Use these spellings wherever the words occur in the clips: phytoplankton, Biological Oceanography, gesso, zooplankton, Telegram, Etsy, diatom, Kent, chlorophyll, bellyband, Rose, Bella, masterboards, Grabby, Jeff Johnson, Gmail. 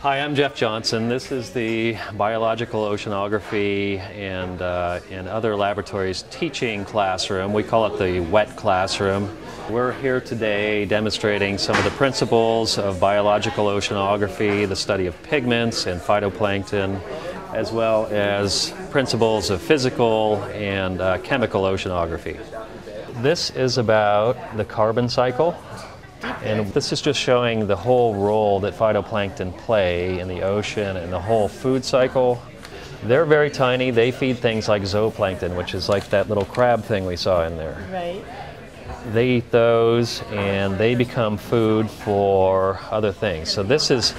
Hi, I'm Jeff Johnson. This is the Biological Oceanography and Other Laboratories teaching classroom. We call it the wet classroom. We're here today demonstrating some of the principles of biological oceanography, the study of pigments and phytoplankton, as well as principles of physical and chemical oceanography. This is about the carbon cycle, and this is just showing the whole role that phytoplankton play in the ocean and the whole food cycle. They're very tiny. They feed things like zooplankton, which is like that little crab thing we saw in there. Right. They eat those and they become food for other things. So this is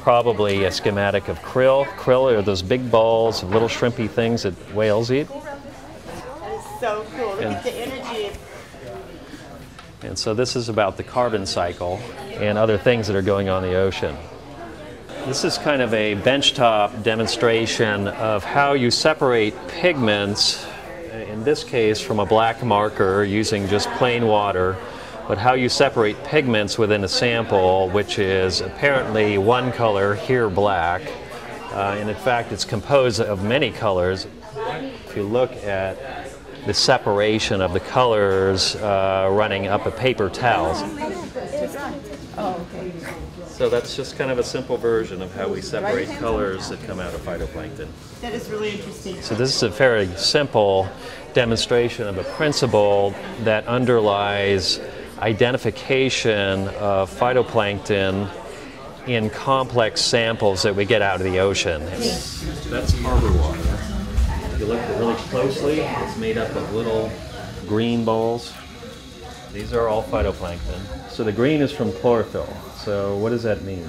probably a schematic of krill. Krill are those big balls of little shrimpy things that whales eat. That is so cool. Look at the energy. And so this is about the carbon cycle and other things that are going on in the ocean. This is kind of a benchtop demonstration of how you separate pigments, in this case from a black marker using just plain water, but how you separate pigments within a sample, which is apparently one color, here black, and in fact it's composed of many colors. If you look at the separation of the colors running up a paper towel. So that's just kind of a simple version of how we separate colors that come out of phytoplankton. That is really interesting. So this is a very simple demonstration of a principle that underlies identification of phytoplankton in complex samples that we get out of the ocean. That's harbor water. If you look really closely, it's made up of little green balls. These are all phytoplankton. So the green is from chlorophyll. So what does that mean?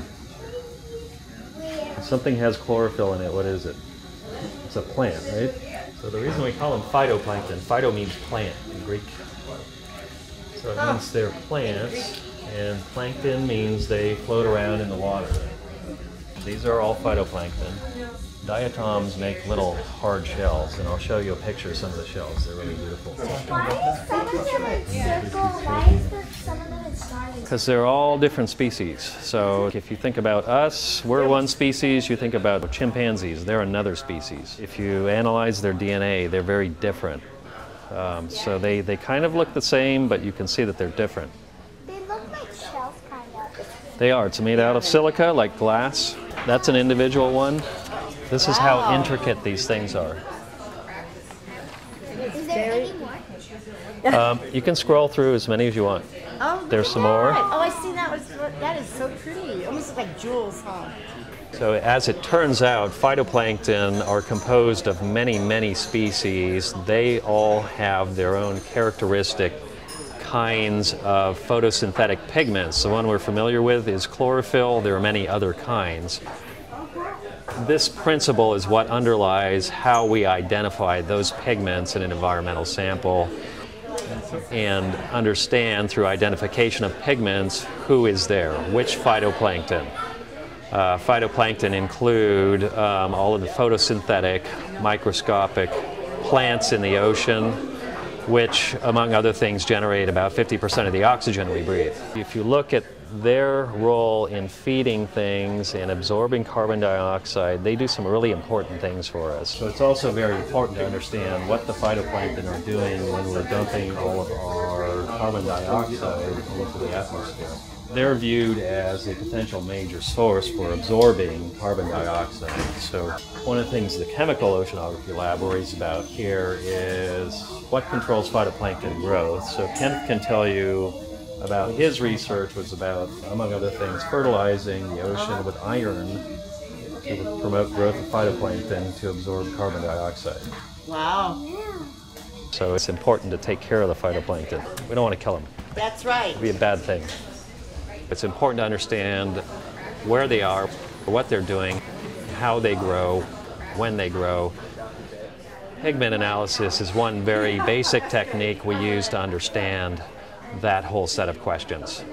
If something has chlorophyll in it, what is it? It's a plant, right? So the reason we call them phytoplankton, phyto means plant in Greek. So it means they're plants, and plankton means they float around in the water. These are all phytoplankton. Diatoms make little hard shells, and I'll show you a picture of some of the shells. They're really beautiful. Because they're all different species. So if you think about us, we're one species. You think about chimpanzees, they're another species. If you analyze their DNA, they're very different. So they kind of look the same, but you can see that they're different. They look like shells, kind of. They are. It's made out of silica, like glass. That's an individual one. This is how intricate these things are. Is there any more? You can scroll through as many as you want. Oh, there's some more. Oh, I see that. That is so pretty. Almost like jewels, huh? So as it turns out, phytoplankton are composed of many, many species. They all have their own characteristic kinds of photosynthetic pigments. The one we're familiar with is chlorophyll. There are many other kinds. This principle is what underlies how we identify those pigments in an environmental sample and understand through identification of pigments who is there, which phytoplankton. Phytoplankton include all of the photosynthetic, microscopic plants in the ocean, which among other things generate about 50% of the oxygen we breathe. If you look at their role in feeding things and absorbing carbon dioxide, they do some really important things for us. So it's also very important to understand what the phytoplankton are doing when we're dumping all of our carbon dioxide into the atmosphere. They're viewed as a potential major source for absorbing carbon dioxide. So one of the things the Chemical Oceanography Lab worries about here is what controls phytoplankton growth. So Kent can tell you about his research was about, among other things, fertilizing the ocean with iron to promote growth of phytoplankton to absorb carbon dioxide. Wow. So it's important to take care of the phytoplankton. We don't want to kill them. That's right. It would be a bad thing. It's important to understand where they are, what they're doing, how they grow, when they grow. Pigment analysis is one very basic technique we use to understand that whole set of questions.